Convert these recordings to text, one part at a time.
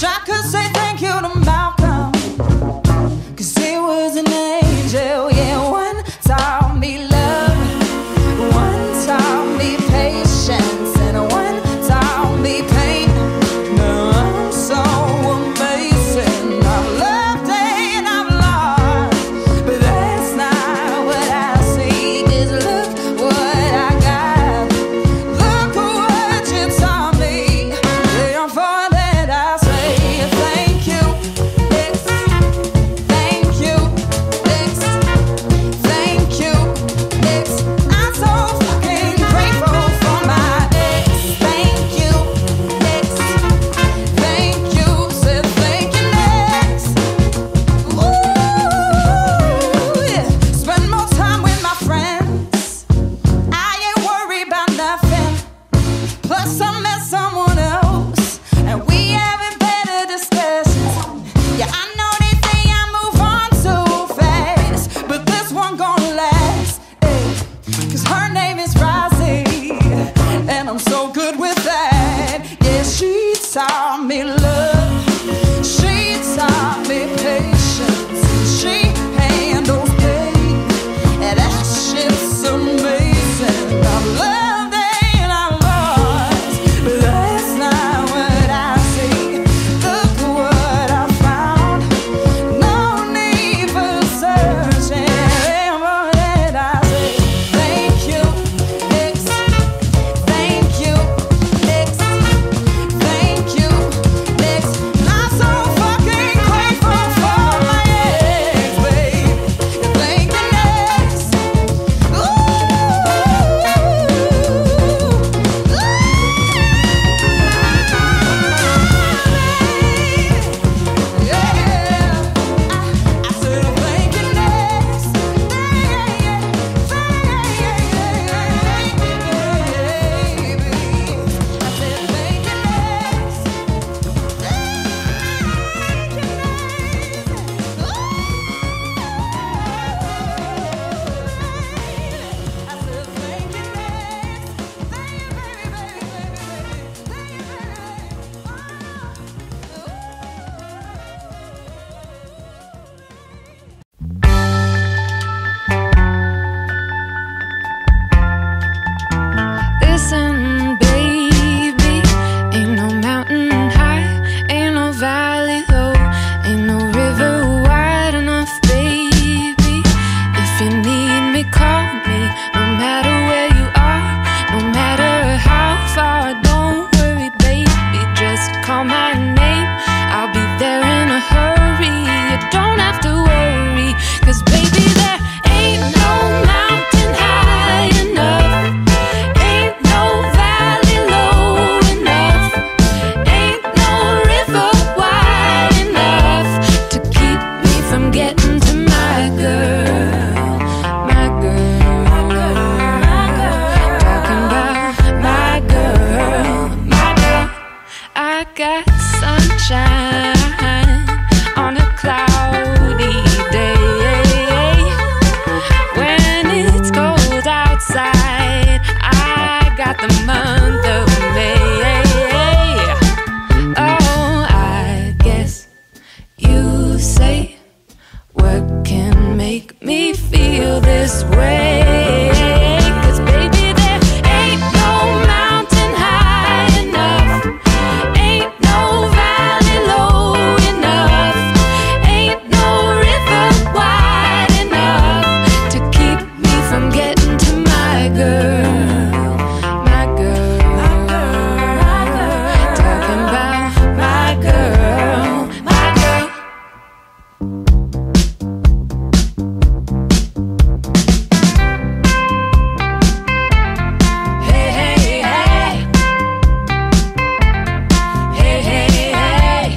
wish I could say thank you to Malcolm, 'cause he was an angel. Yeah, one taught me love, one taught me patience, and one taught me pain. Now I'm so amazing. I've loved and I've lost, but that's not what I see. Just look what I got, look what you taught me. Therefore that I say thank you, X. Thank you, X. Thank you, X. I'm so fucking grateful for my ex. Thank you, X. Thank you, said thank you, X. Ooh, yeah. Spend more time with my friends, I ain't worried about nothing. Plus I met someone else, and we having better discussions. Yeah, I know they think I move on too fast, but this one gon' last, ay, 'cause her name is Rosie, and I'm so good with that. Yeah, she taught me love, she taught me patience, and she handles pain, and that shit's amazing. I loved and I lost, but that's not what I see. Look what I found, no need for searching. Remember that I say thank you, X. Thank you, X. Thank you, X. I'm so fucking grateful for my ex, babe. Thank you, X. I said thank you, X. Baby, I said thank you, X. Listen, baby, ain't no mountain high, ain't no valley low, ain't no river wide enough, baby. If you need me, call me, no matter where you are, no matter how far. Don't worry, baby, just call my name, I'll be there in a hurry. You don't have to worry, 'cause baby, there ain't no mountain high enough, ain't no valley low enough, ain't no river wide enough to keep me from getting to my girl, my girl, my girl, my girl. Talking about my girl, my girl. I got sunshine on a cloudy day. When it's cold outside, I got the month of May. Oh, I guess you say work can make me feel this way. 'Cause baby, there ain't no mountain high enough, ain't no valley low enough, ain't no river wide enough to keep me from getting to my girl, my girl, my girl, my girl. Talking about my girl, my girl. Hey, hey, hey. Hey, hey, hey.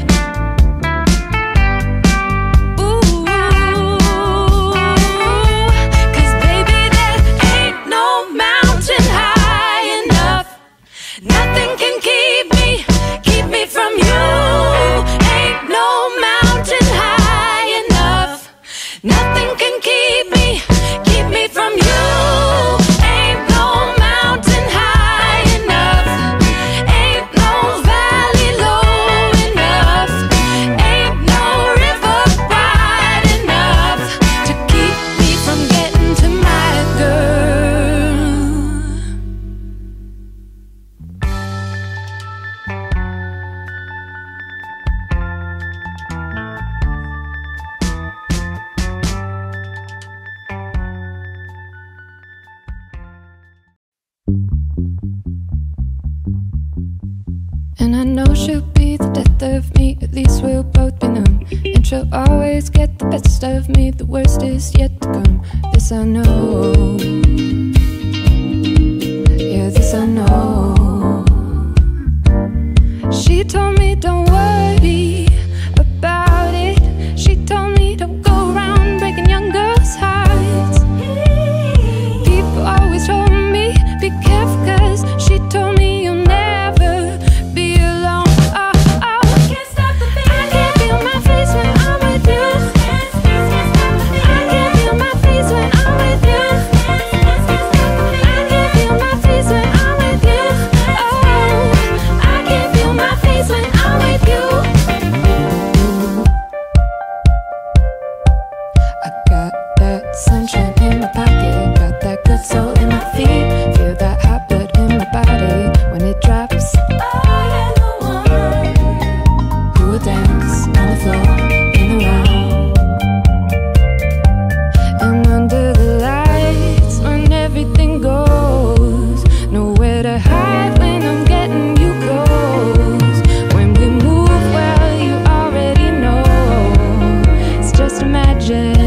Ooh, 'cause baby, there ain't no mountain high enough, nothing can keep me from you. Ain't no mountain high enough, nothing can keep me from you. Ain't no mountain high enough, ain't no valley low enough, And I know she'll be the death of me, at least we'll both be numb. And she'll always get the best of me, the worst is yet to come. This I know, yeah, this I know. She told me don't worry about it. She told me don't go around breaking young girls' hearts. People always told me, be careful, cause she told me sunshine in my pocket, got that good soul in my feet, feel that hot blood in my body when it drops. I am the one who will dance on the floor in the round, and under the lights when everything goes nowhere to hide. When I'm getting you close, when we move well, you already know. It's just a magic.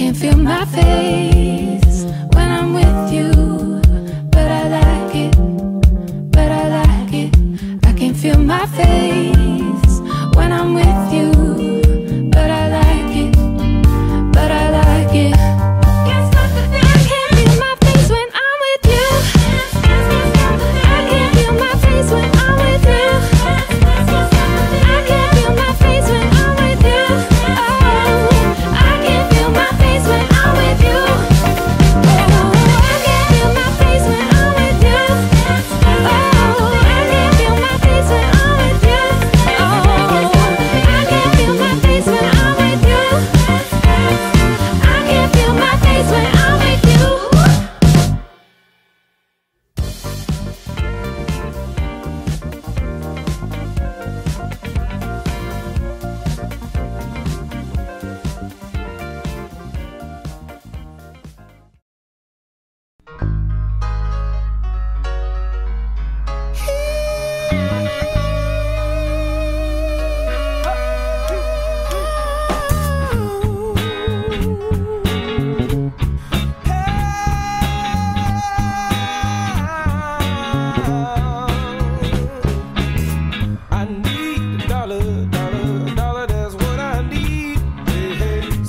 Feel my face when I'm with you, but I like it, but I like it. I can feel my face when I'm with you, but I like it, but I like it. I can't feel my face when I'm with you. I can't feel my face when I'm with you. I can't feel my face when I'm with you. Oh, I can't feel my face.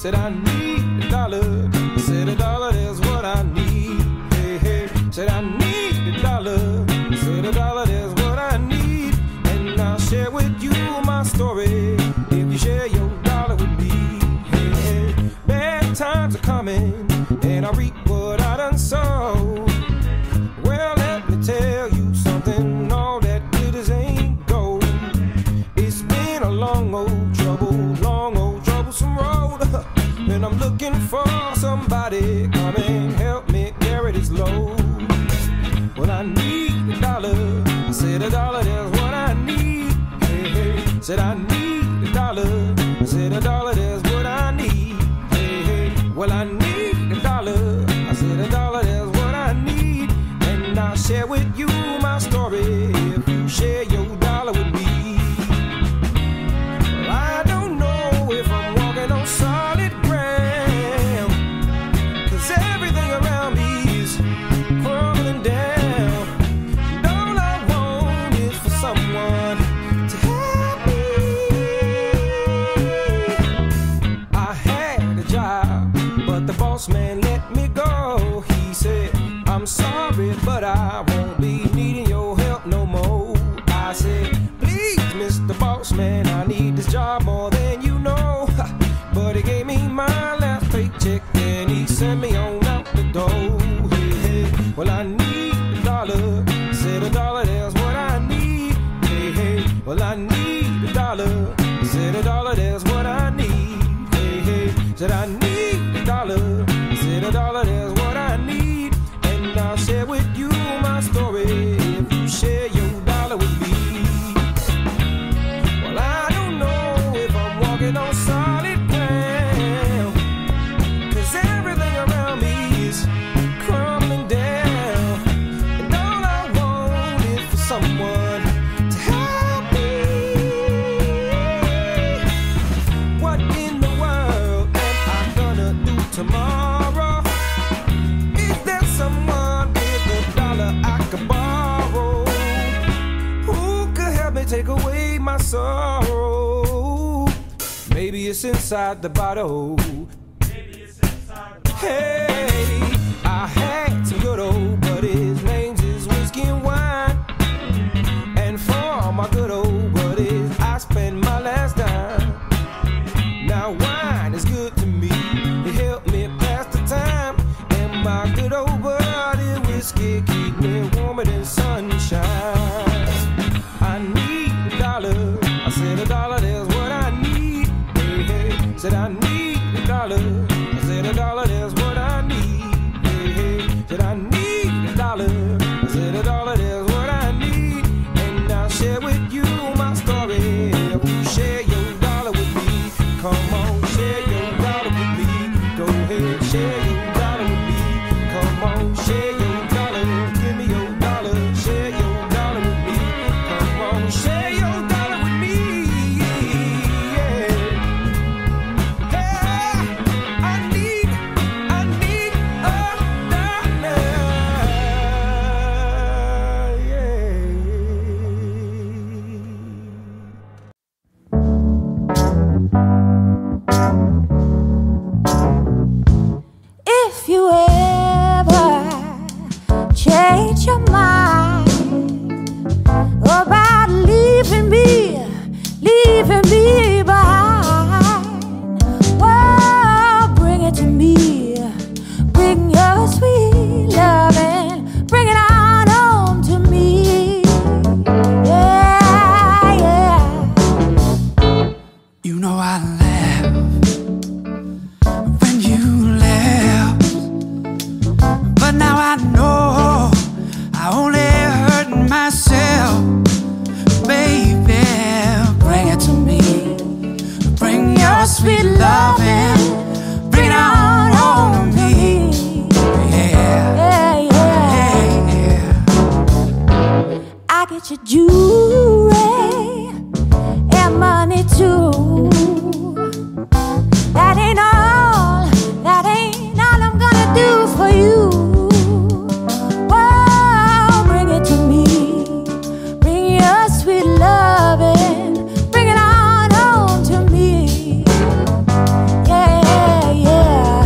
Said I need $1. Said $1 is what I need. Hey, hey. Said I need $1. Said $1 is what I need. And I'll share with you my story if you share your dollar with me. Hey, hey. Bad times are coming, and I reap what I done sow. Well, let me tell you something. All that glitters ain't gold. It's been a long old trouble, long old troublesome road. And I'm looking for somebody, come and help me carry this load. Well, I need $1. I said $1 is what I need. Hey, hey. Said I need $1. I said $1 is what I need. Hey, hey. Well, I need $1. I said $1 is what I need. And I'll share with you my story if you share your dollar with me. Well, I don't know if I'm walking on solid ground, man, let me go. He said, I'm sorry, but I won't be needing your help no more. I said, please, Mr. Boss Man, I need this job more than you know. But he gave me my last paycheck, and he sent me on out the door. Hey, hey. Well, I need $1. Said $1 is what I need. Hey, hey. Well, I need $1. Said $1 is what I need. Hey, hey. Said I need tomorrow. Is there someone with a dollar I could borrow, who could help me take away my sorrow? Maybe it's inside the bottle. Maybe it's inside the bottle. Hey, I had some good old buddies, names is whiskey and wine, and for all my good old buddies I spent my last dime. Now wine is good to me, it helped me pass the time, and my good old buddy whiskey keep me warmer than sunshine. I need a dollar, I said a dollar, there's what I need, baby. Said I need a dollar, I said a dollar, there's what I need, baby. Said I need a dollar, I said a dollar, there's what I need, and I'll share with you my story. If you share your dollar with me, come on, share your dollar with me. Go ahead, share your dollar with me. Come on, share your dollar. Give me your dollar. Share your dollar with me. Come on, share your dollar with me. Yeah. Hey, I need a dollar. Yeah. If you ever change your mind about leaving me behind, oh, bring it to me, bring your sweet love and bring it on home to me. Yeah, yeah. You know I laugh when you left, but now I know I only hurt myself. Baby, bring it to me, bring your sweet loving, bring it on home to me. Yeah, Yeah, yeah. yeah. I get your jewelry and money too. That ain't all I'm gonna do for you. Oh, bring it to me, bring your sweet loving, bring it on home to me. Yeah, yeah.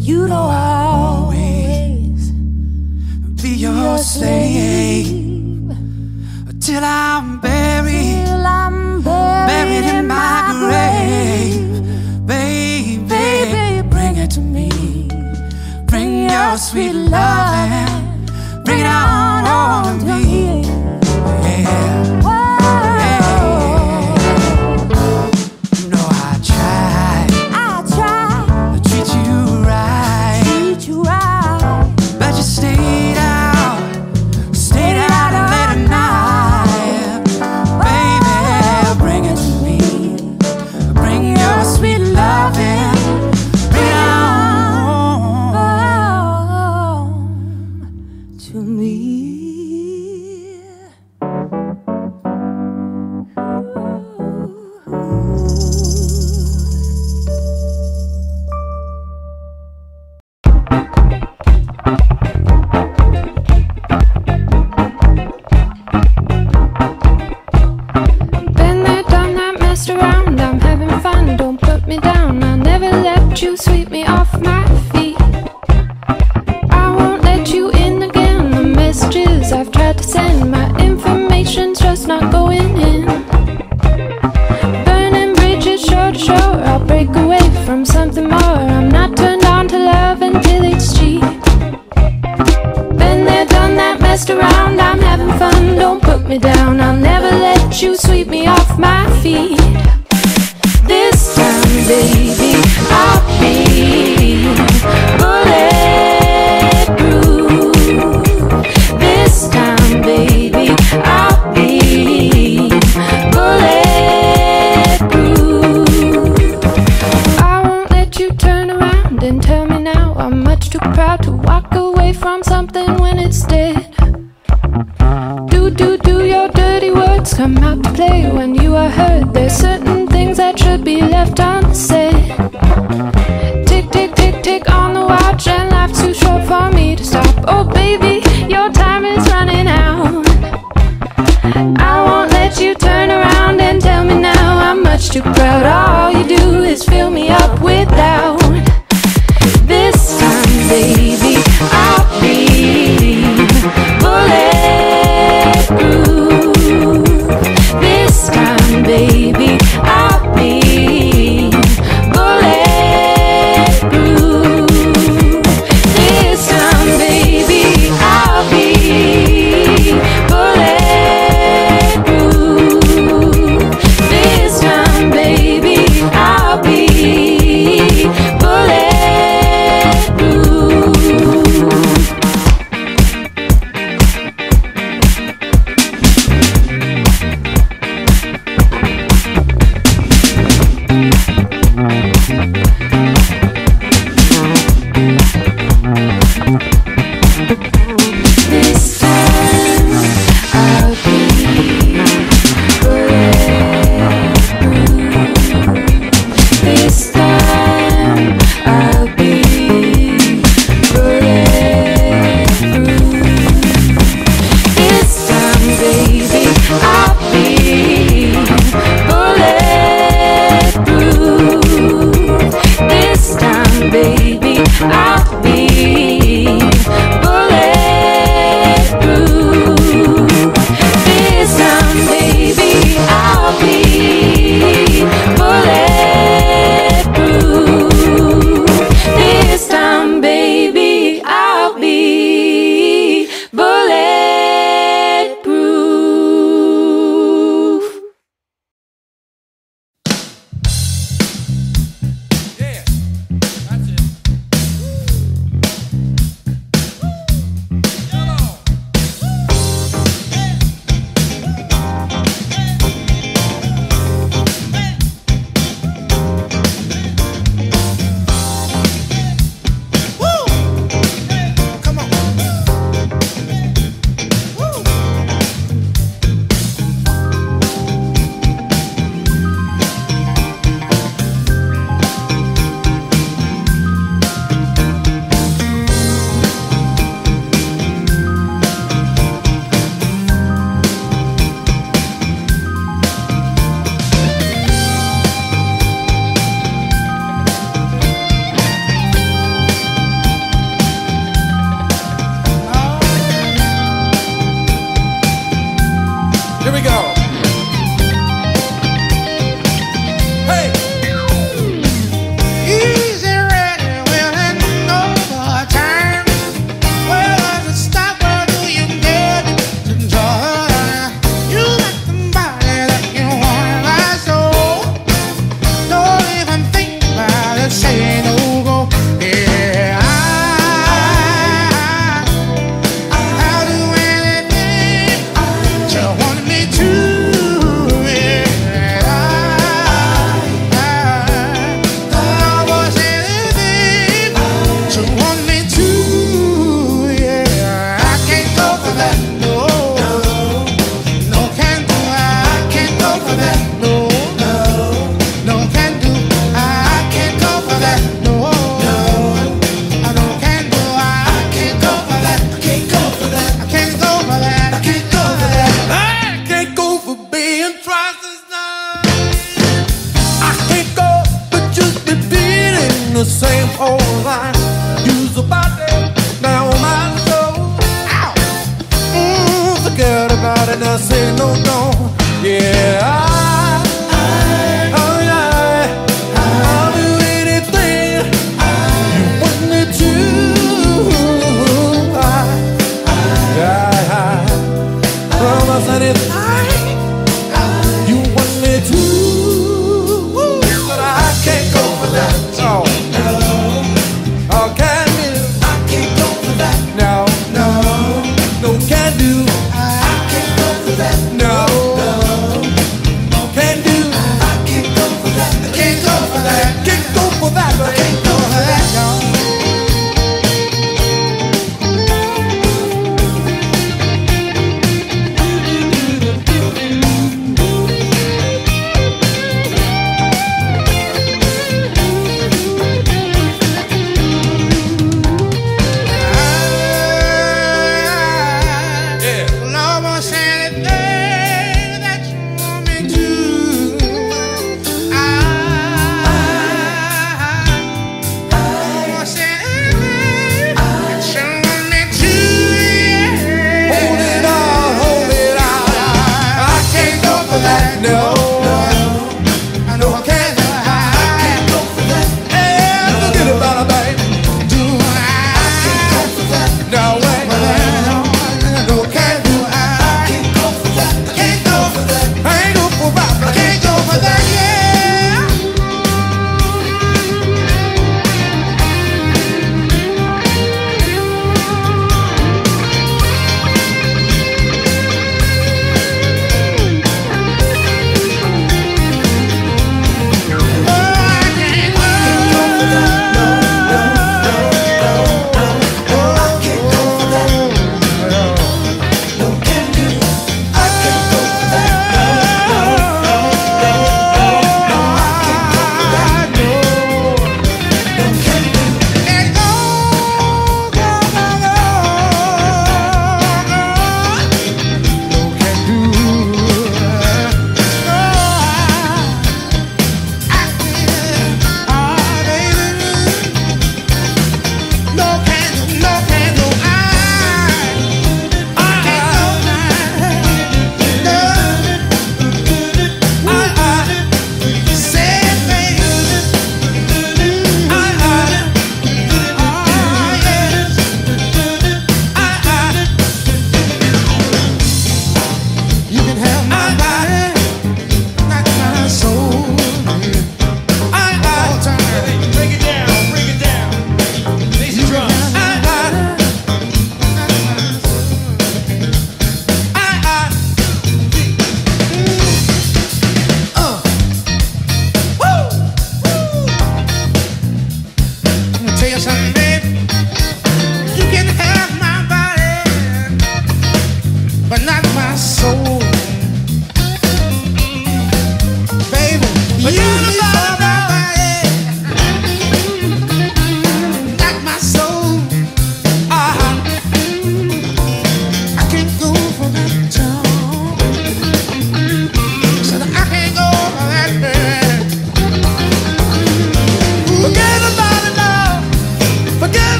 You don't always be your slave till I'm buried, buried in my grave. Baby, bring it to me, bring your sweet loving, bring it on home to me. Yeah. You know I tried I try to treat you right, treat you right, but you stayed out late at night. Baby, bring it to me, bring your sweet loving, bring it on home to me. Been there, done that, messed around. I'm having fun, don't put me down. I'll never let you sweep me off my feet. I won't let you in again. The messages I've tried to send, my information's just not going in. Burning bridges shore to shore, I'll break away from something more. I'm not turned on to love until it's cheap. Been there, done that, messed around. I'm having fun, don't put me down. I'll never let you sweep me off my feet. This time, baby, I'll be bulletproof. proud to walk away from something when it's dead. Do your dirty words come out to play when you are hurt? There's certain things that should be left unsaid. Tick, tick, tick, tick on the watch, and life's too short for me to stop. Oh baby, your time is running out. I won't let you turn around and tell me now I'm much too proud. All you do is fill me up with doubt. This time, baby, I'll be bulletproof. This time, baby, I'll be bulletproof. This time, baby, I'll be bulletproof. This time, baby, I'll be bulletproof.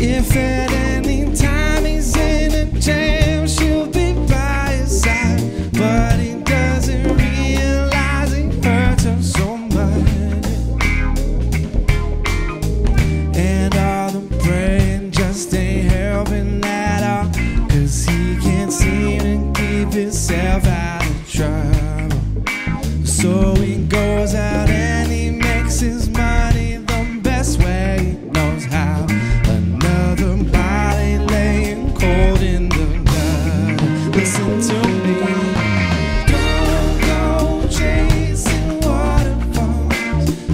If at any time he's in a jam, she'll be by his side, but he doesn't realize he hurts her so much. And all the praying just ain't helping at all, 'cause he can't seem to keep himself out of trouble. So he goes out and he makes his money the best way he knows how. Listen to me. Don't go chasing waterfalls.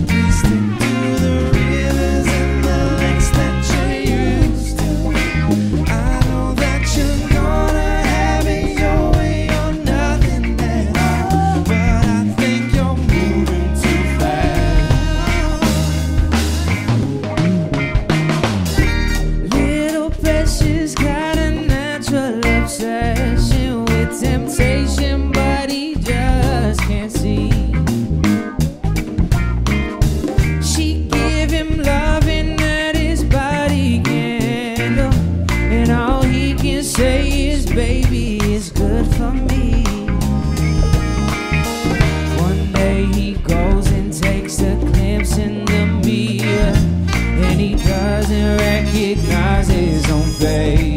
Please stick to the rivers and the lakes that you used to. I know that you're gonna have it your way or nothing at all, but I think you're moving too fast. Little precious got a natural obsession with temptation, but he just can't see. She give him loving at his body candle, and all he can say is, baby, it's good for me. One day he goes and takes a glimpse in the mirror, and he doesn't recognize his own face.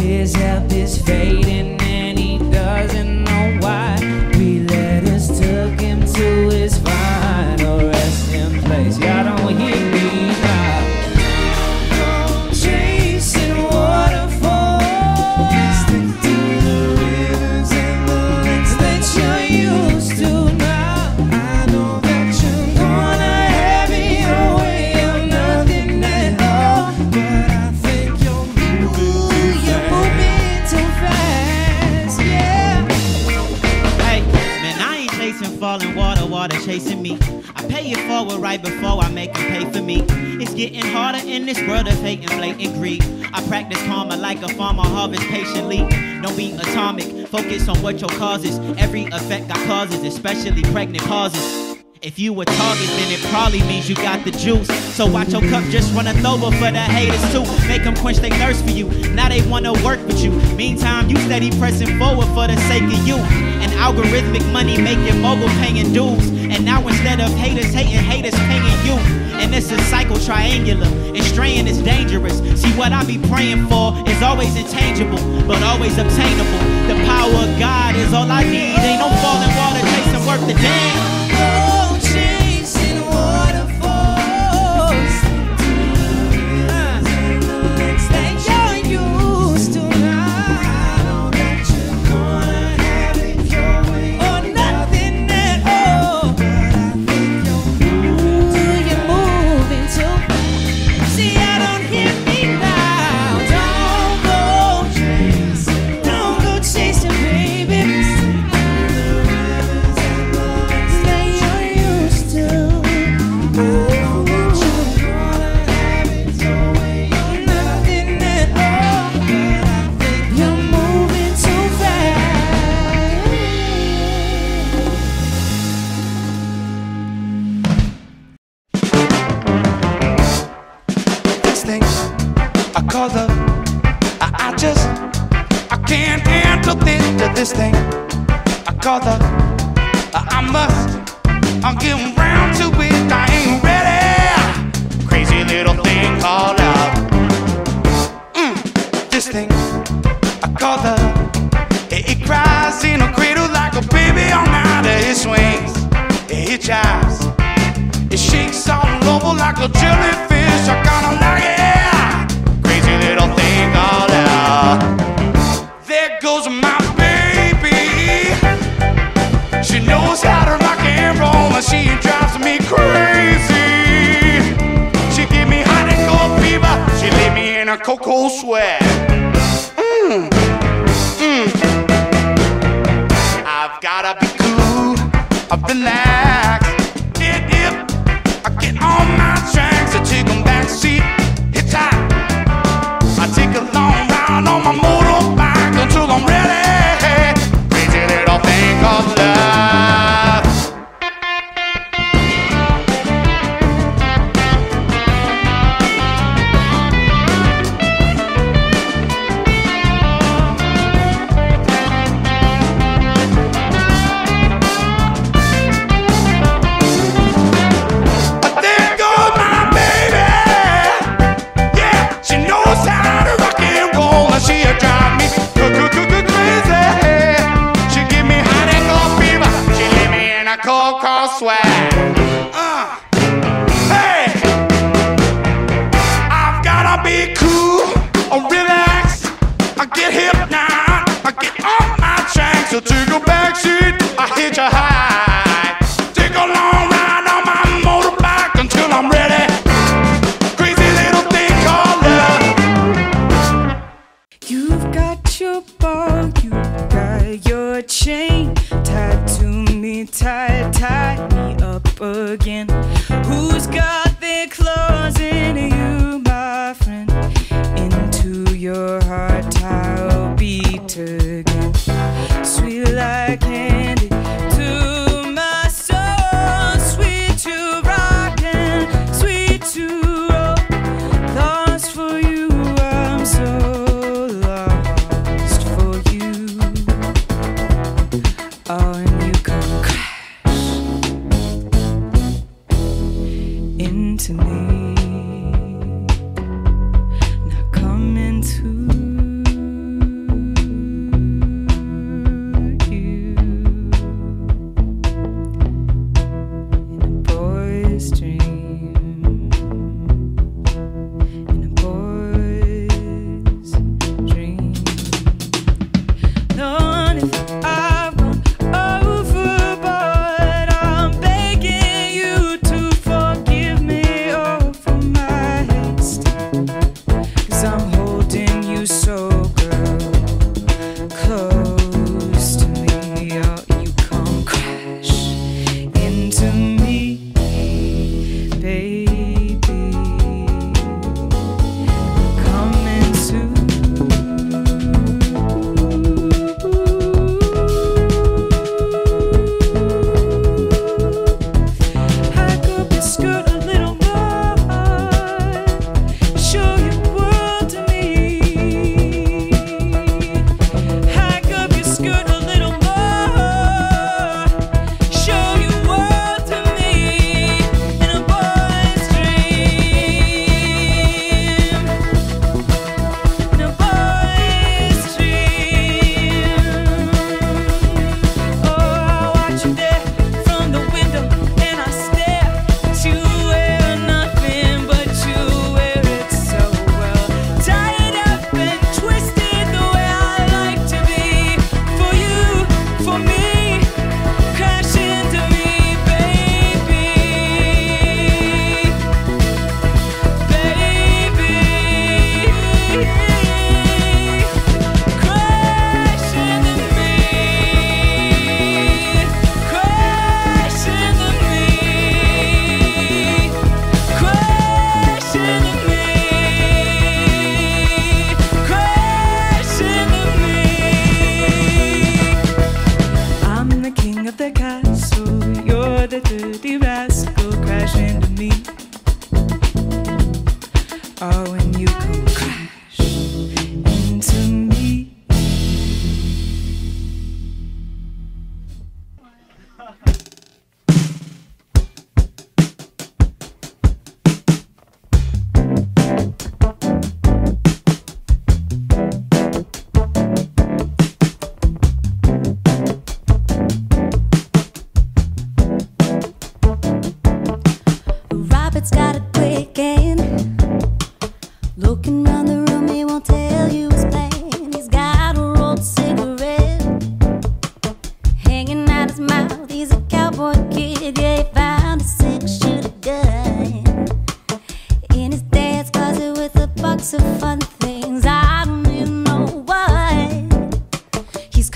His health is fading and he doesn't know why. We let us took him to his final resting place. Y'all don't hear me now. Don't go chasing waterfalls. Stick to the rivers and the lakes that you're used to now. I know that you're gonna have it your way or nothing at all, but I think you're moving too fast. Falling water, water chasing me. I pay it forward right before I make it pay for me. It's getting harder in this world of hate and blatant greed. I practice karma like a farmer, harvest patiently. Don't be atomic, focus on what your cause is. Every effect I causes, especially pregnant pauses. If you a target, then it probably means you got the juice. So watch your cup just runneth over for the haters too. Make them quench their thirst for you. Now they wanna work with you. Meantime, you steady pressing forward for the sake of you. An algorithmic money making mogul paying dues. And now instead of haters hating, haters paying you. And it's a cycle triangular. And straying is dangerous. See, what I be praying for is always intangible, but always obtainable. The power of God is all I need. Ain't no falling water chasing worth the damn. I can't handle this thing I call the I'm getting round to it, I ain't ready. Crazy little thing called out this thing I call the it cries in a cradle like a baby all night. It swings, it jives, it shakes all over like a jellyfish. I kinda like it. Coco Swag. I've gotta be cool, I've been lax. If I get on my tracks, I take them back seat, hit tight. I take a long ride on my motorbike until I'm ready. Crazy little thing called love. Swag. Hey, I've gotta be cool or relax. I get hip now, I get off my tracks. So take a backseat, I hitch a high. Take a long ride on my motorbike until I'm ready. Crazy little thing called love. You've got your ball, you've got your chain tied to me, tie me up again. Who's got their claws into you, my friend? Into your heart I'll beat again. Sweet like candy to my soul, sweet to rockin', sweet to roll. Lost for you, I'm so lost for you. Oh, and you come crash.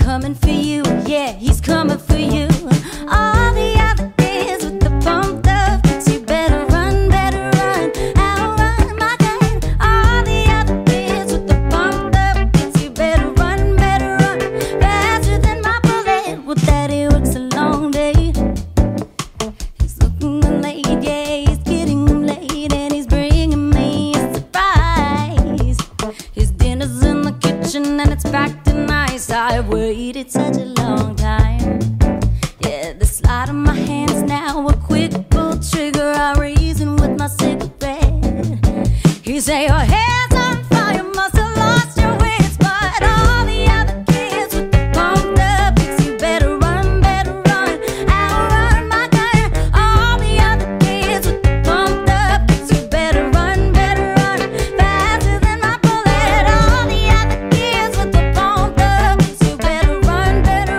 coming for you, yeah, he's coming for you. All the other kids with the pumped up kicks, you better run, outrun my gun. All the other kids with the pumped up kicks, you better run, faster than my bullet. Well, daddy works a long day, he's looking late, yeah, he's getting late, and he's bringing me a surprise. His dinner's in the kitchen and it's packed in ice. I waited such a long time. Yeah, the slide of my hands now, a quick pull trigger, I reason with my cigarette. He say, your head's on fire, you must have lost your wits. But all the other kids with the pumped up kicks, you better run, outrun my gun. All the other kids with the pumped up kicks, you better run, faster than my bullet. All the other kids with the pumped up kicks, you better run, outrun my gun. All the other kids with the pumped up kicks, you better run, faster than my bullet.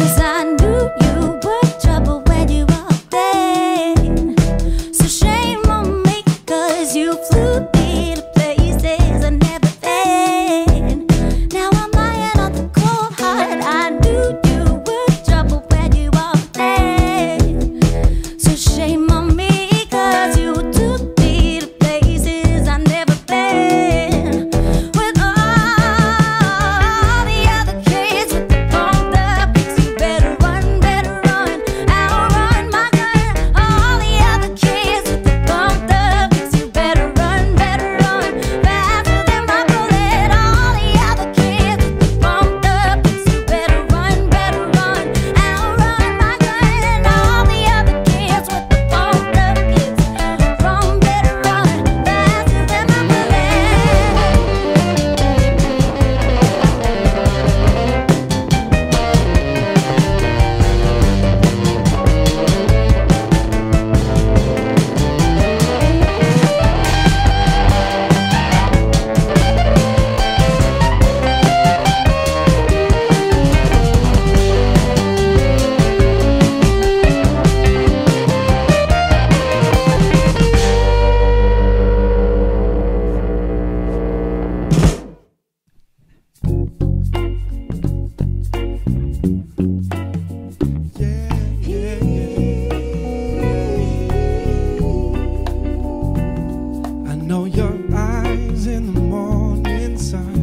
Cause I knew you were trouble when you were there. So shame on me, cause you flew me to places I never been. Now I'm lying on the cold heart. I knew you were trouble when you were there. So shame on me, cause you took me to places I never been. With all the other kids with the pumped up kicks, you better run, outrun my gun. All the other kids with the pumped up kicks, you better run, faster than my bullet. All the other kids with the pumped up kicks, you better run, outrun my gun. And all the other kids with the pumped up kicks, better run, faster than my bullet. I know your eyes in the morning sun,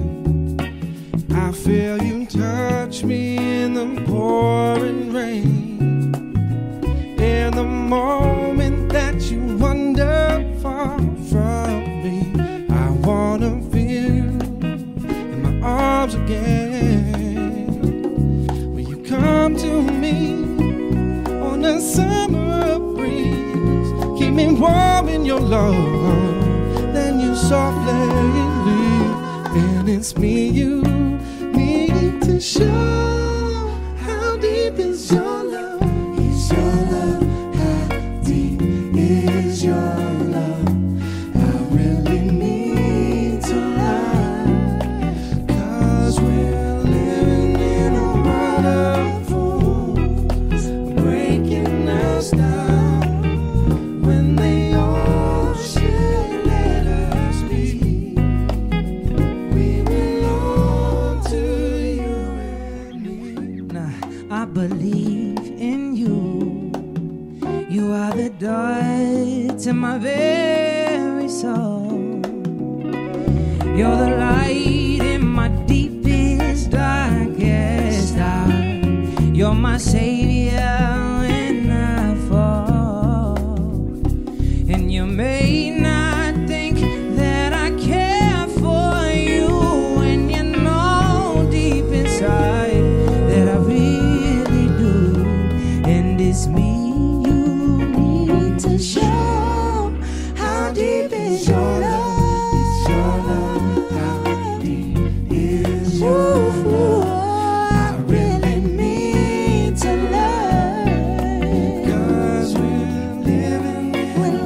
I feel you touch me in the pouring rain. In the moment that you wander far from me, I wanna feel you in my arms again. Will you come to me on a summer breeze? Keep me warm in your love, then you softly leave. And it's me you need to show. How deep is your love? Is your love? How deep is your love? I really need to lie, cause we're living in a world of fools, breaking us down when they all should let us be. We belong to you and me. Nah, I believe in you. You are the door to my very soul. You're the light in my deepest, darkest hour. You're my savior when I fall. And you may not think that I care for you, and you know deep inside that I really do. And it's me you need to show. How deep is your love? Is your love? How deep is your love? I really need to love, cause we're living in a world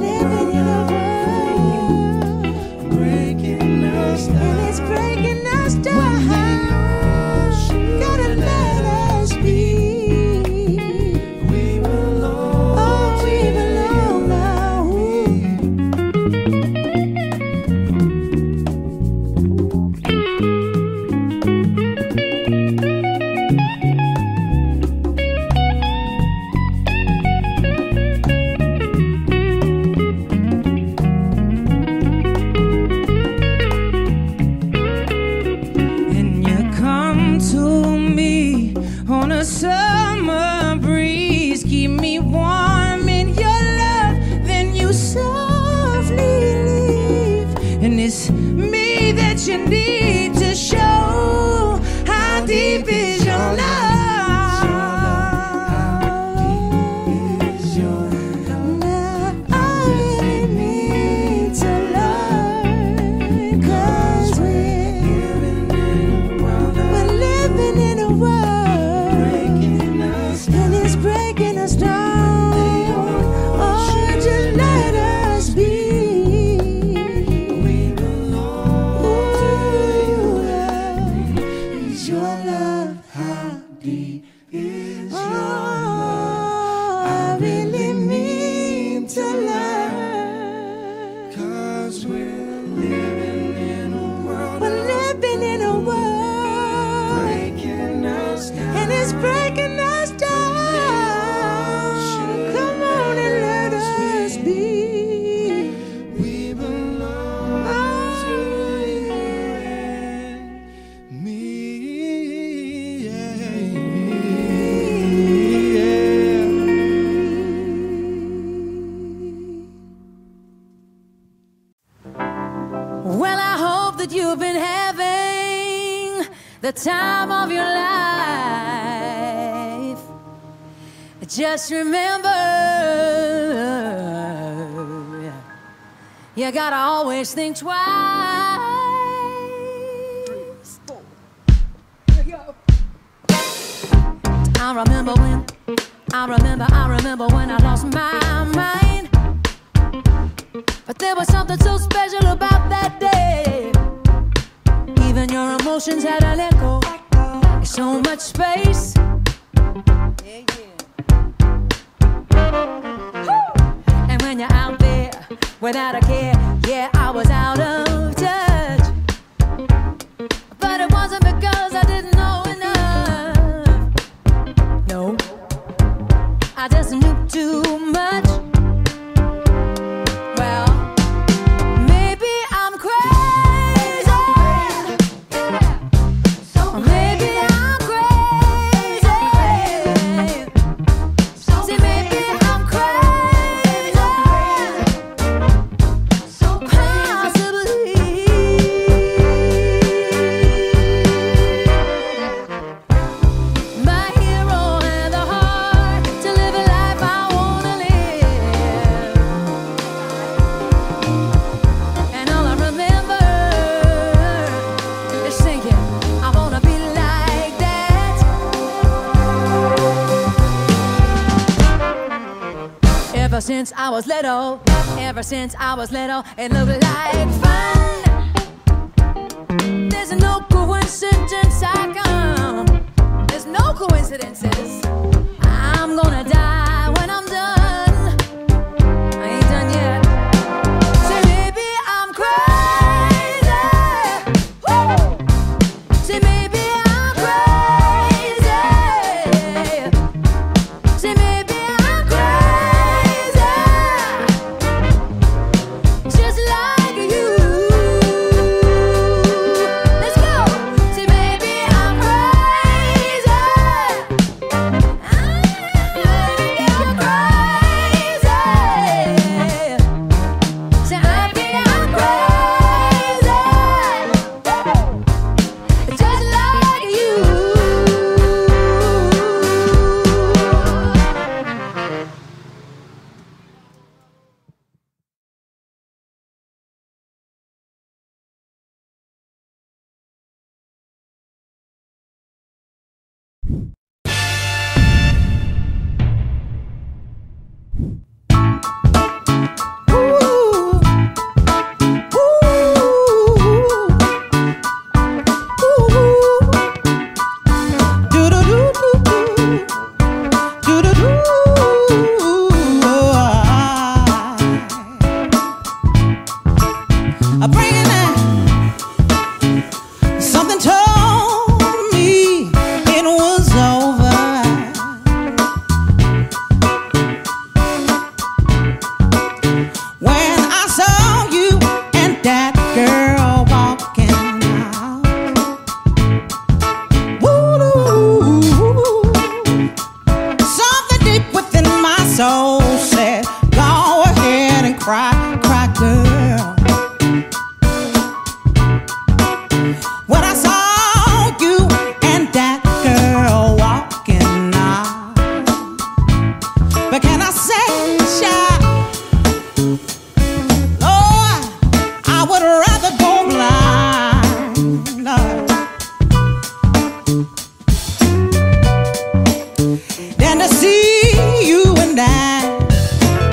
'Cause we're living in a world. We're living in a world. Breaking us down. And it's breaking us down. Come on and let us be. We belong to you and me. Well, I hope that you've been having the time of your life. Just remember, you gotta always think twice. I remember when I lost my mind. But there was something so special about that day. Even your emotions had an echo. So much space. Yeah. And when you're out there without a care, yeah, I was out of touch. But it wasn't because I didn't know enough. No, I just knew too much. Since I was little, ever since I was little, it looked like fun. There's no coincidence I come. There's no coincidences. I'm gonna die when I'm done.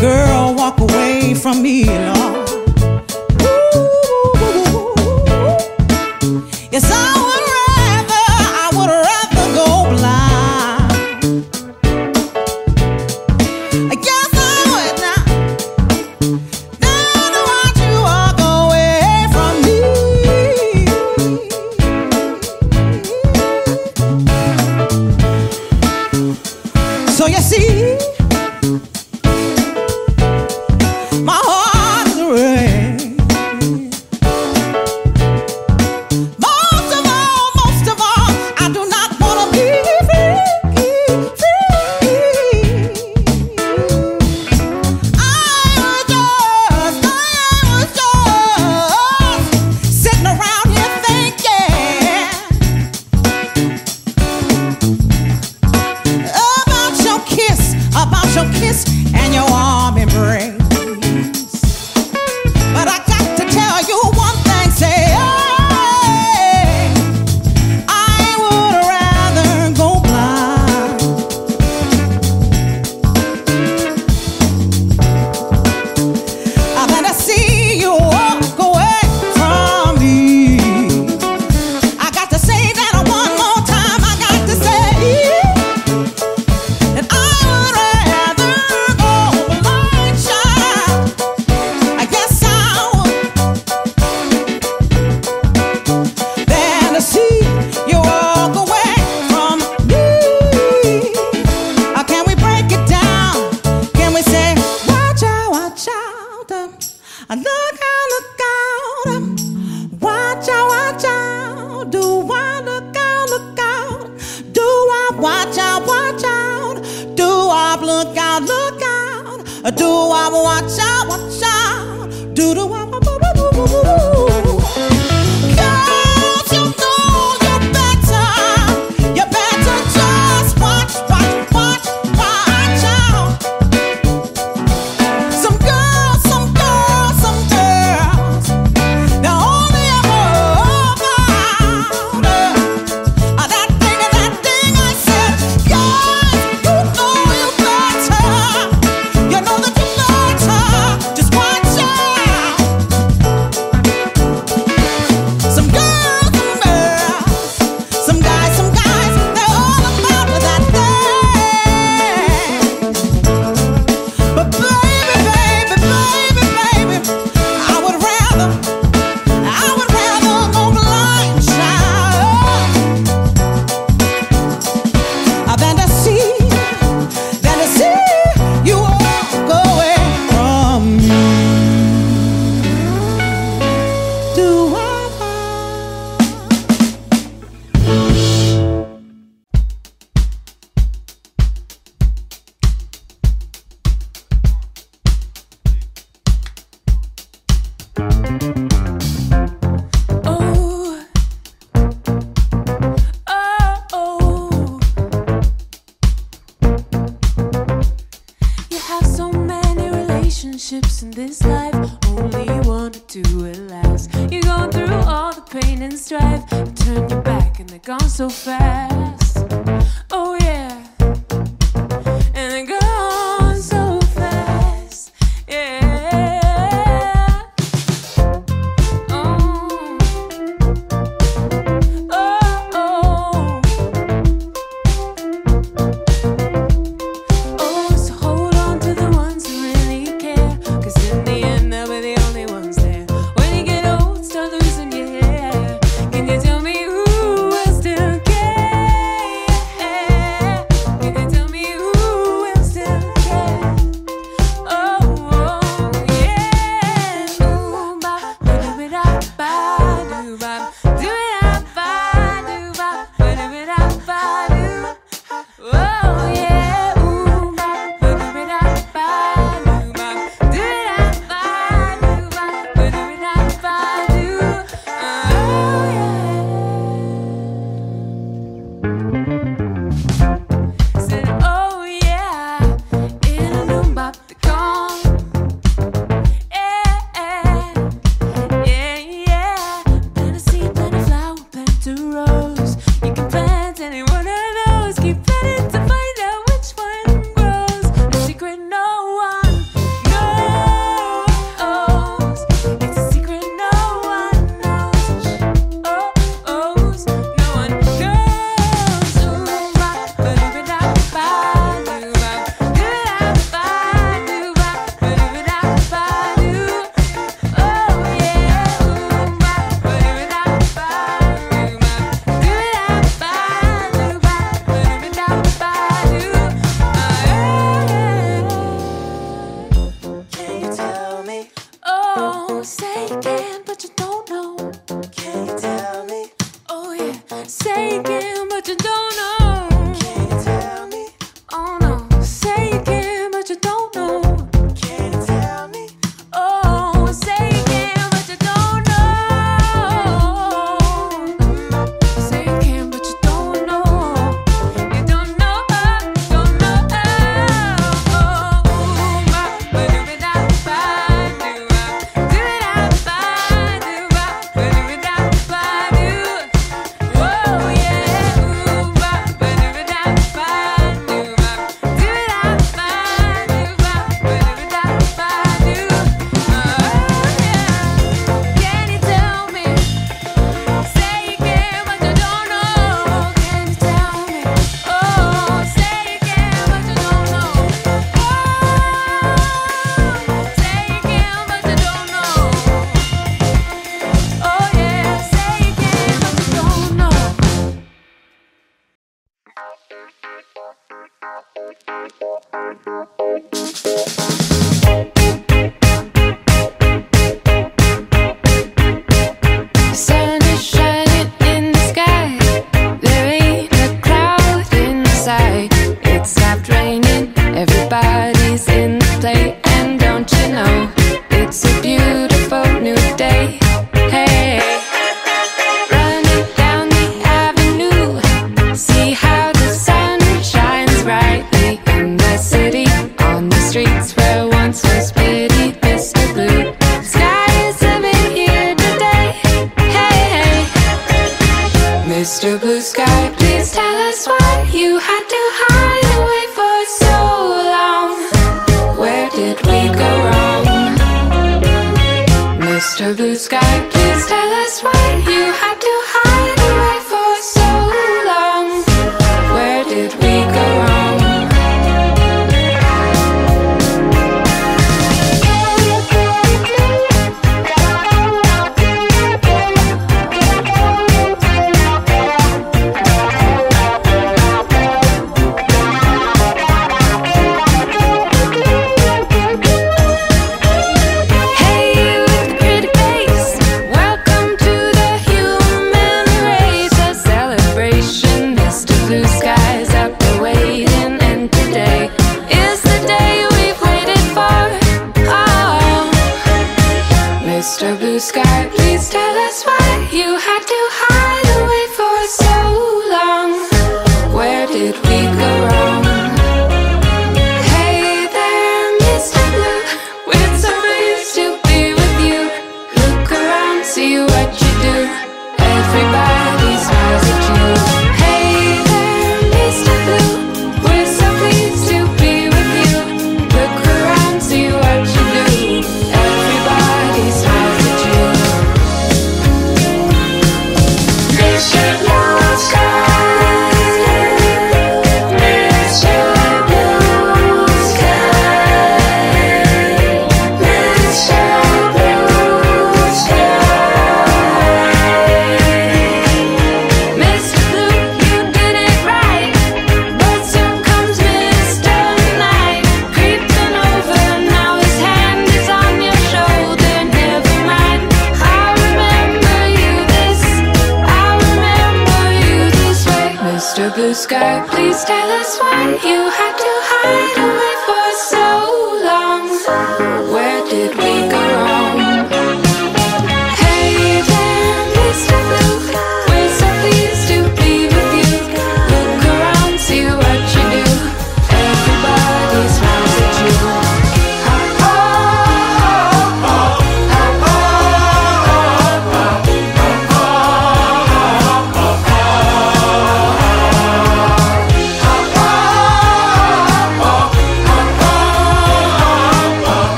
Girl, walk away from me, Lord. I look out, look out. Watch out, do I look out, look out? Do I watch out, do I look out, do I watch out, do I in this life, only one or two it lasts. You're going through all the pain and strife. You turn your back and they're gone so fast. Oh yeah, and they're gone so fast. Yeah. Oh. Oh, oh. Oh, so hold on to the ones who really Mr. Blue Sky, please tell us why you had to hide away for so long. Where did we go wrong? Mr. Blue Sky, please tell us why you had to hide away for so long. Where did we go wrong? Hey there, Mr. Blue, we're so pleased to be with you. Look around, see what you do. Everybody smiles at you. Hey there, Mr. Blue, we're so pleased to be with you. Look around, see what you do. Mr. Blue Sky, please tell us why you had to hide away for so long. Where did we go wrong? Hey there, Mr. Blue, we're so pleased to be with you. Look around, see what you do. Everybody smiles at you.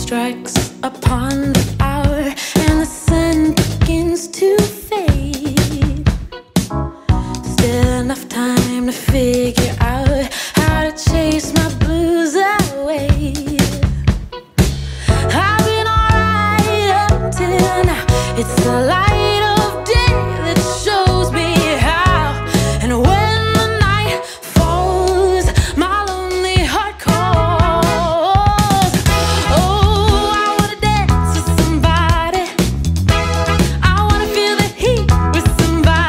Strikes upon the hour and the sun begins to fade. Still enough time to figure out how to chase my blues away. I've been alright up till now. It's the light of day that shows me how. And when the night falls, my lonely heart calls. Bye.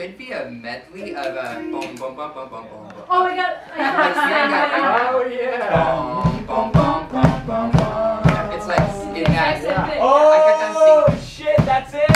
could be a medley of a boom, boom, boom, boom, boom, boom. Oh my God! Oh yeah! Boom, boom, boom, boom, boom, boom. It's like in that. Yeah. Oh I shit! That's it.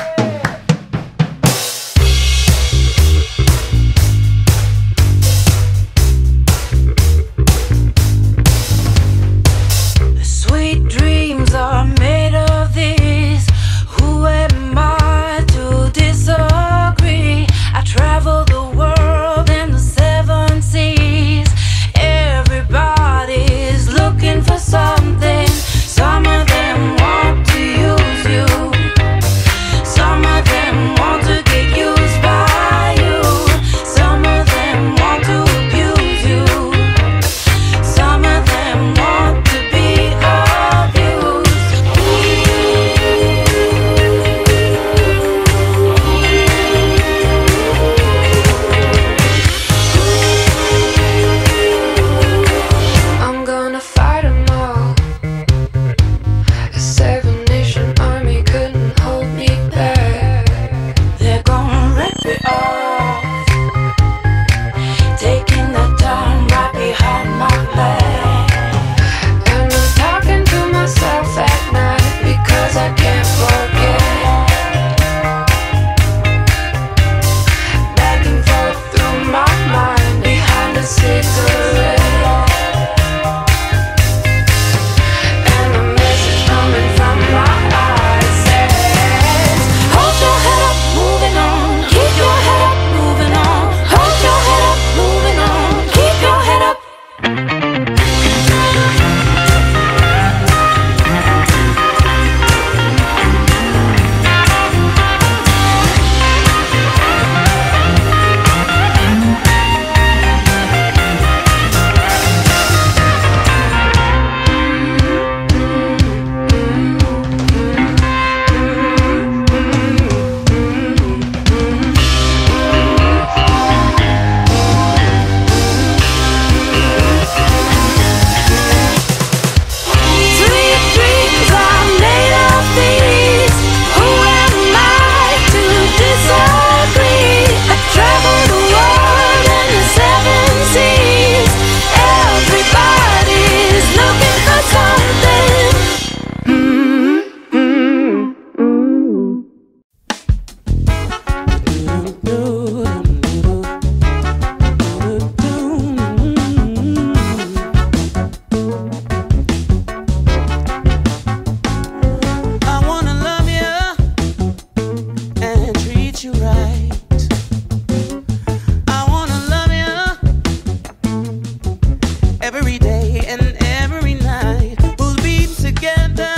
Together.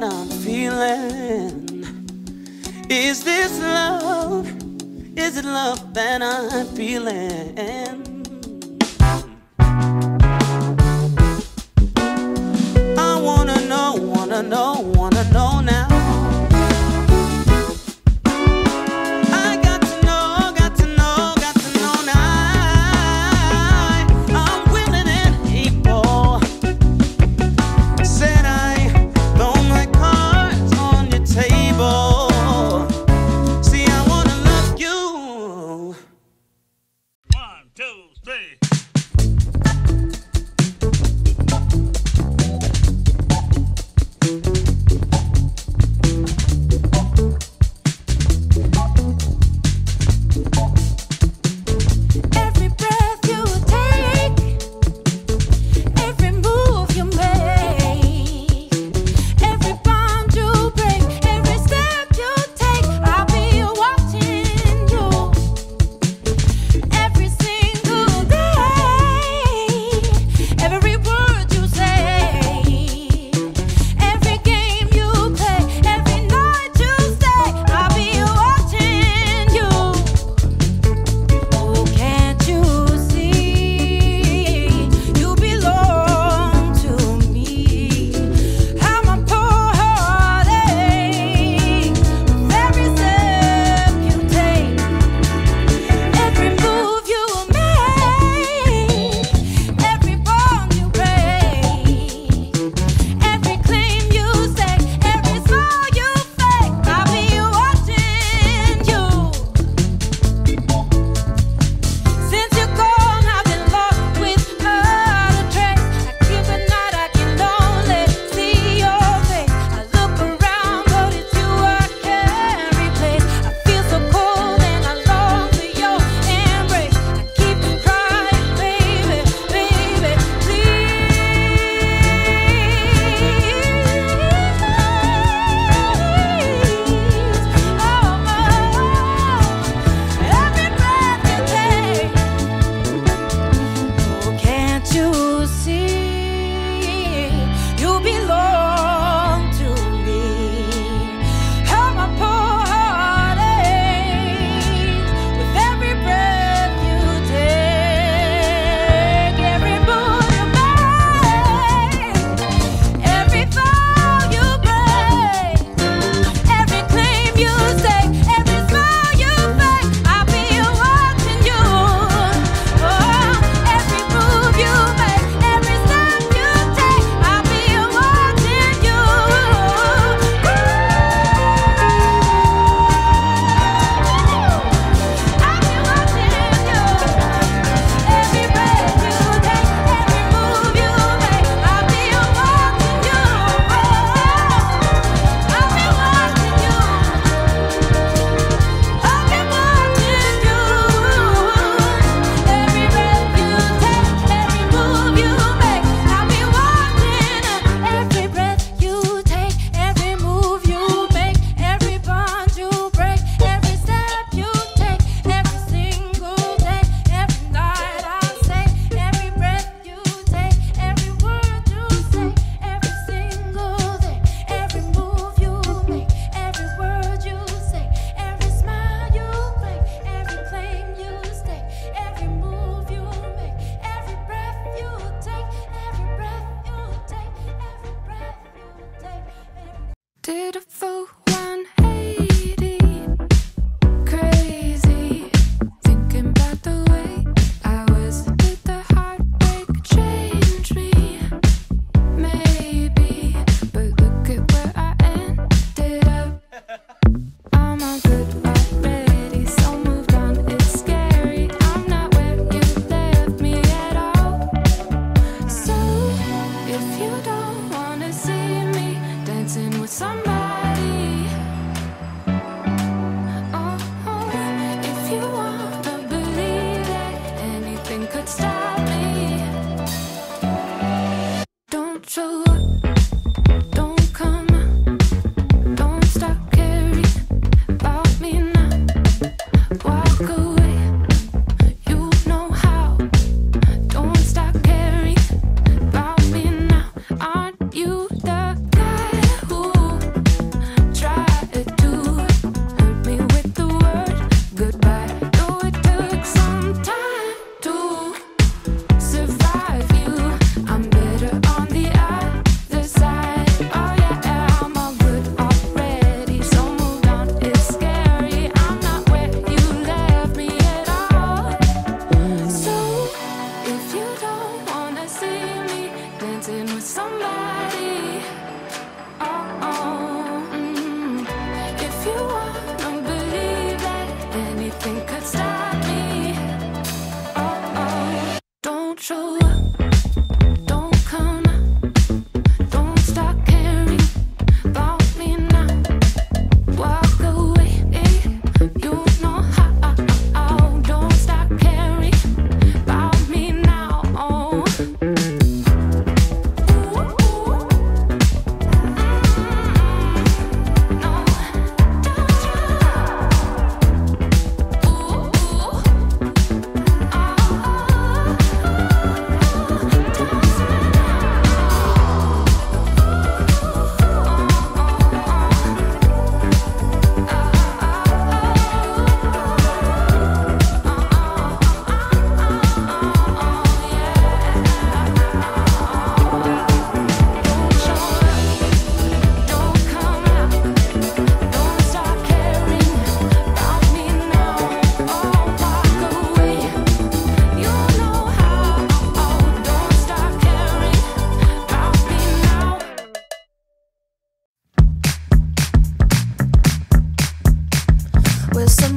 that I'm feeling? Is this love? Is it love that I'm feeling? I wanna know now.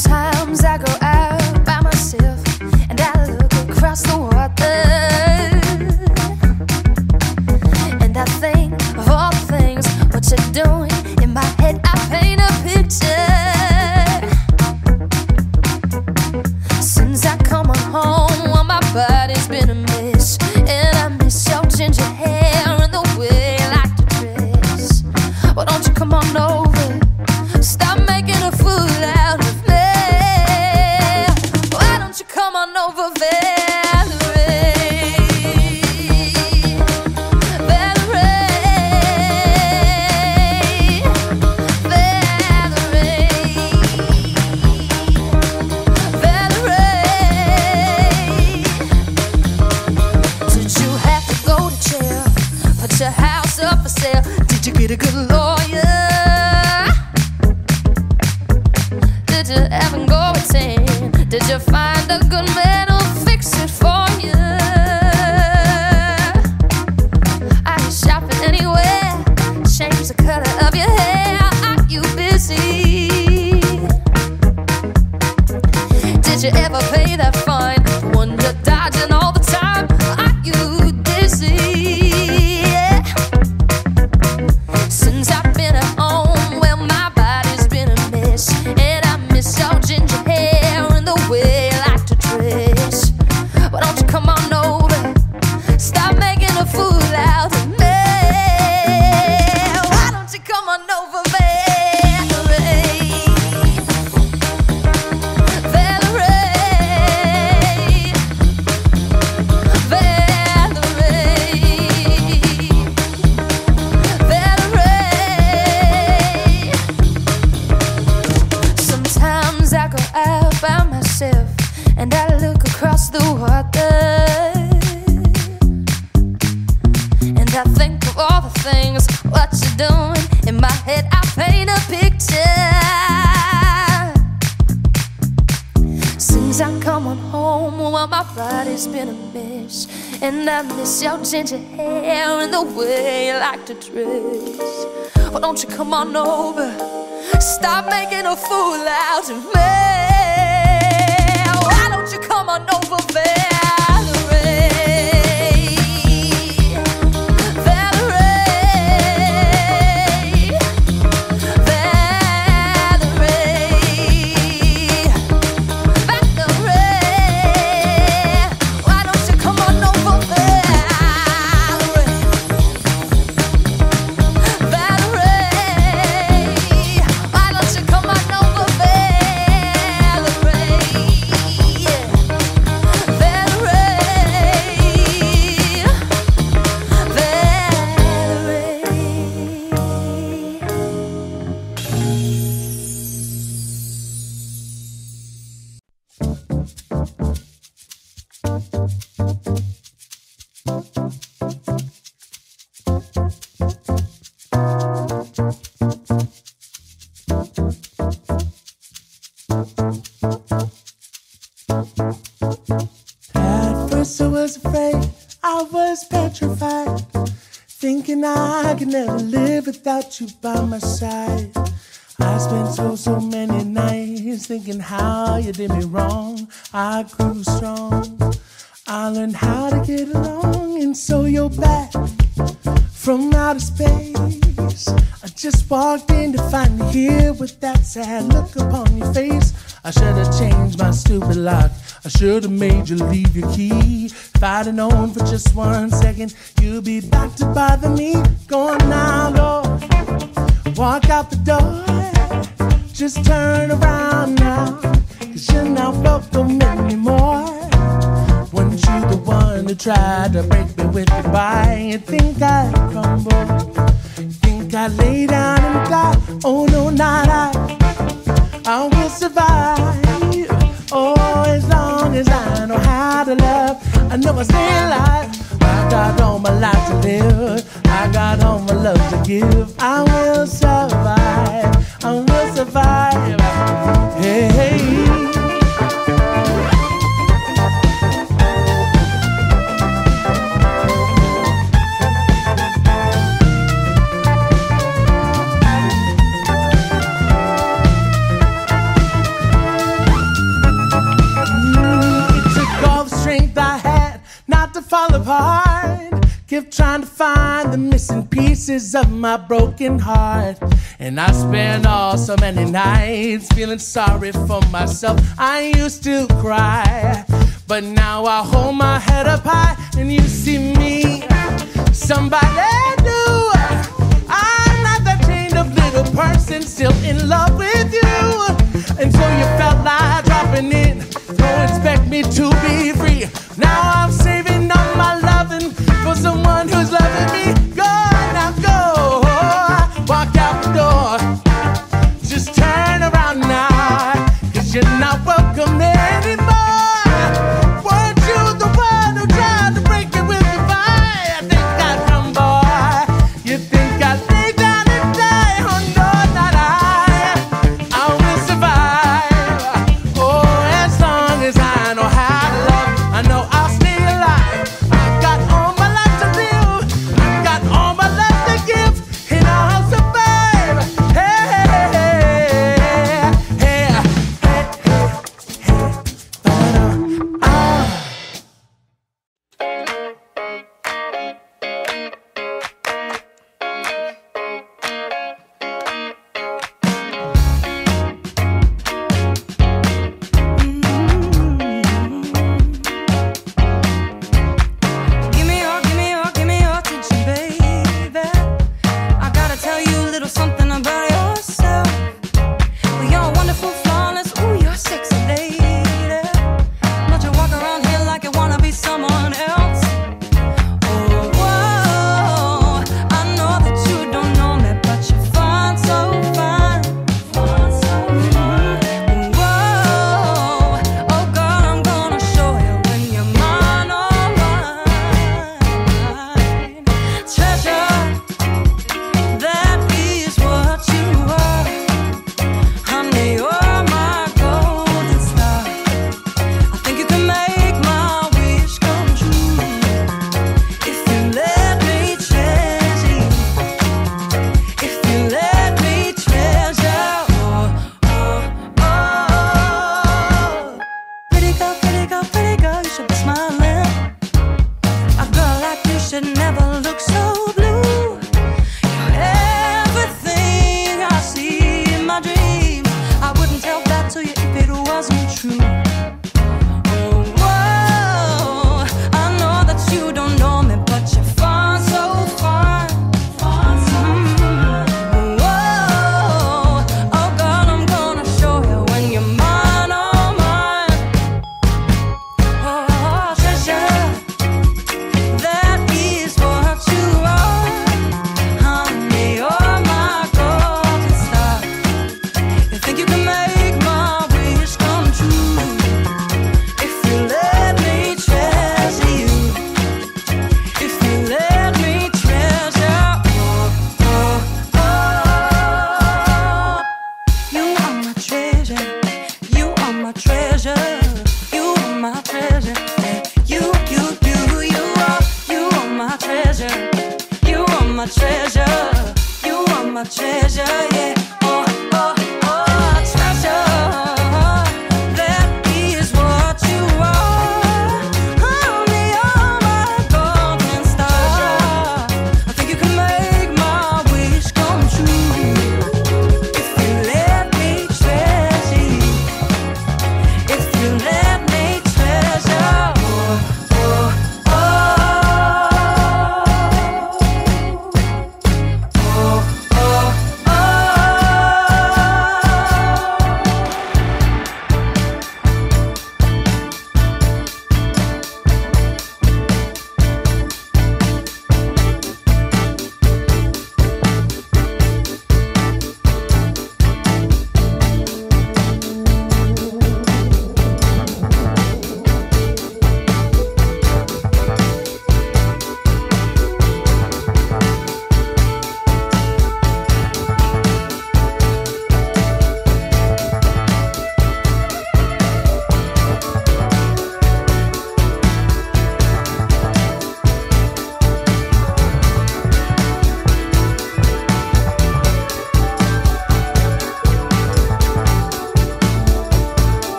Sometimes I go out by myself and I look across the water and I think of all the things what you're doing. In my head I paint a picture. Since I come home, well, my body's been a mess, and I miss your ginger hair and the way I like to dress. Why don't you come on over? Stop making a fool out of me. Why don't you come on over, Did you get a good lawyer? Did you ever go insane? Did you find a good man who'll fix it for you? Are you shopping anywhere? Change the color of your hair. Are you busy? Did you ever pay that fine, the one you're dodging all the time? Are you dizzy? And I look across the water and I think of all the things what you're doing. In my head I paint a picture. Since I come on home, well, my body's been a mess, and I miss your ginger hair and the way you like to dress. Why don't you come on over? Stop making a fool out of me. Come on over, Valerie, why don't you come on over, Valerie, why don't you come on over, Valerie? At first I was afraid, I was petrified, thinking I could never live without you by my side. I spent so many nights thinking how you did me wrong. I grew strong, I learned how to get along. And so you're back from outer space. I just walked in to find you here with that sad look upon your face. I should have changed my stupid lock, I should have made you leave your key. If I'd have known for just 1 second you'd be back to bother me. Go on now, Lord, walk out the door. Just turn around now, 'cause you're not welcome anymore. Weren't you the one who tried to break me with your bite? You think I'd crumble? You think I'd lay down and die? Oh no, not I will survive. Oh, as long as I know how to love, I know I stay alive. I got all my life to live, I got all my love to give. I will survive, I will survive. Hey, hey. trying to find the missing pieces of my broken heart. And I spent all so many nights feeling sorry for myself. I used to cry, but now I hold my head up high and you see me, somebody new. I'm not that chained up little person still in love with you. And so you felt like dropping in, don't expect me to be free. Now I'm saving up my loving for someone who's loving me. Go, now go, walk out the door. Just turn around now, 'cause you're not welcome anymore. Weren't you the one who tried to break it with your fire? I think I'd come, boy. You think I'd lay down and die? Oh no, not I will survive. Oh, as long as I know how to love, I know I'll stay alive. I've got all my life to live. I've got all my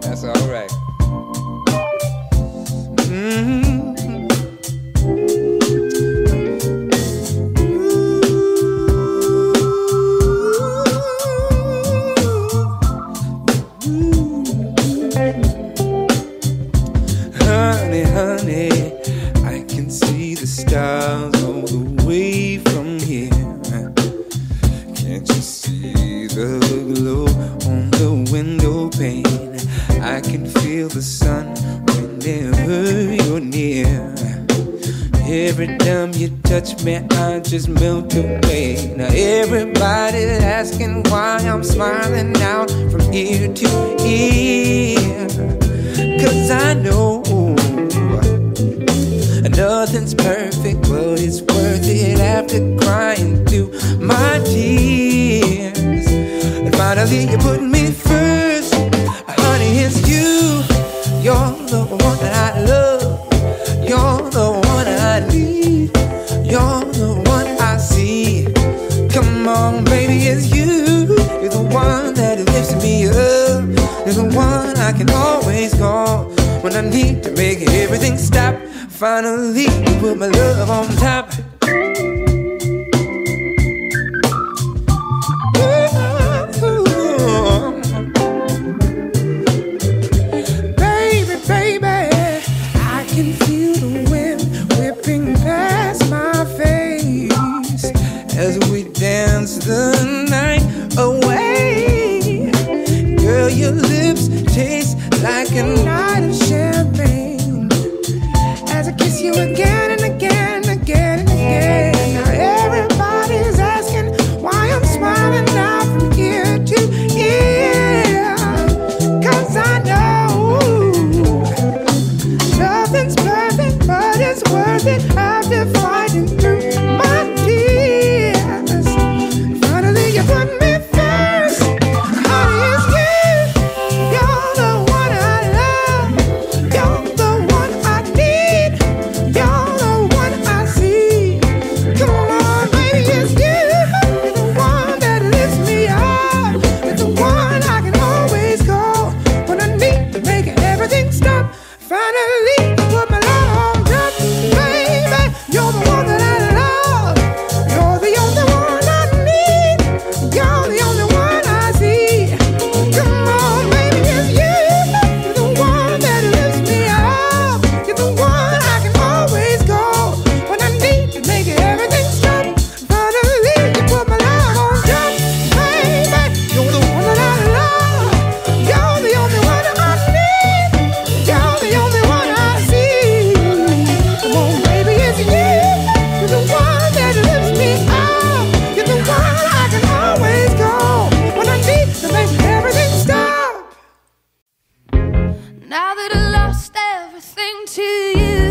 That's all right. Honey, honey, I can see the stars all the way from here. Can't you see the glow on the window pane? I can feel the sun whenever you're near. Every time you touch me, I just melt away. Now everybody's asking why I'm smiling out from ear to ear. 'Cause I know nothing's perfect, but it's worth it after crying through my tears. And finally you put me first. Honey, it's you. You're the one that I love. You're the one I need. You're the one I see. Come on, baby, it's you. You're the one that lifts me up. You're the one I can always call when I need to make everything stop. Finally, you put my love on top. Ooh. Baby, baby, I can feel the wind whipping past my face as we dance the night away. Girl, your lips taste like a night of champagne. As I kiss you again and again and again and again. Now everybody's asking why I'm smiling now from ear to ear. 'Cause I know nothing's perfect, but it's worth it after fighting through my tears. Finally you put me first. Honey, it's you. You're the one I love. You're the one I need. Now that I lost everything to you,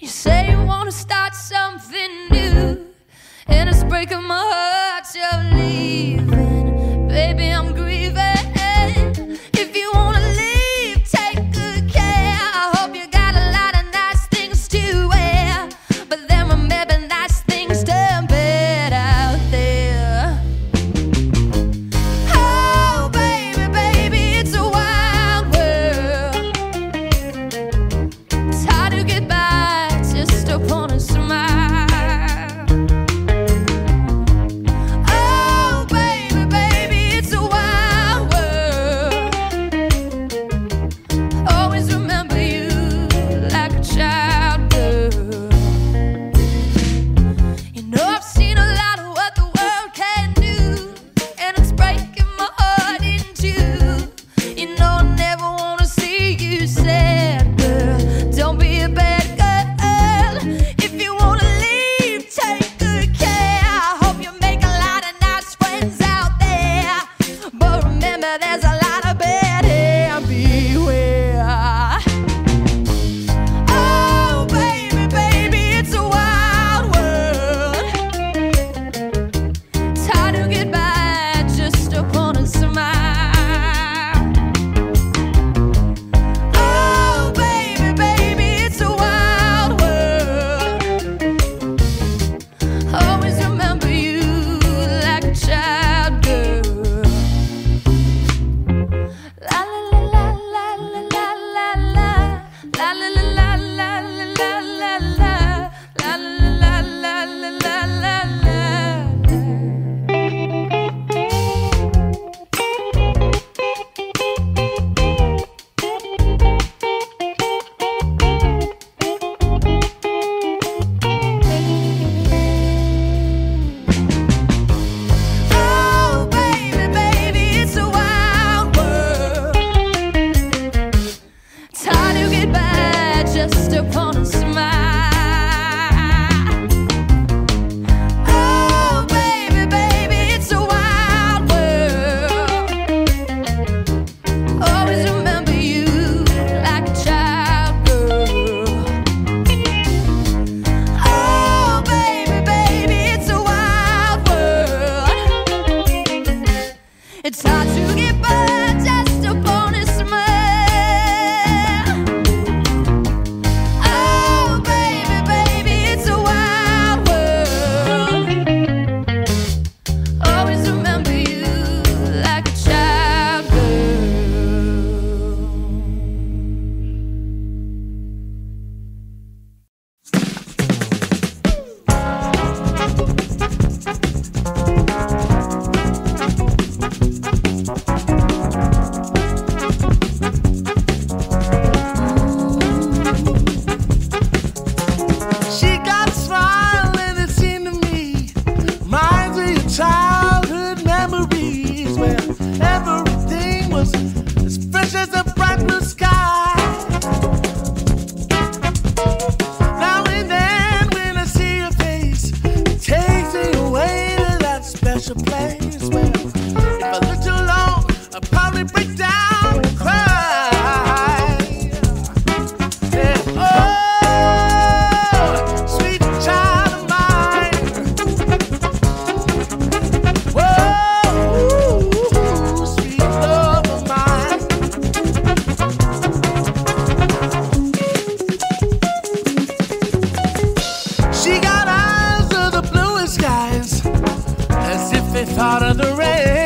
you say you want to start something new, and it's breaking my heart you're leaving. Baby, I'm grieving. If you want to leave, take good care. I hope you got a lot of nice things to wear, but there were maybe nice things to bed out there. Oh, baby, baby, it's a wild world. Just upon a smile. special place where if I lived alone, I'd probably break down and cry. Yeah. Oh, sweet child of mine. Whoa, sweet love of mine. She got eyes of the bluest skies, as if they thought of the rain.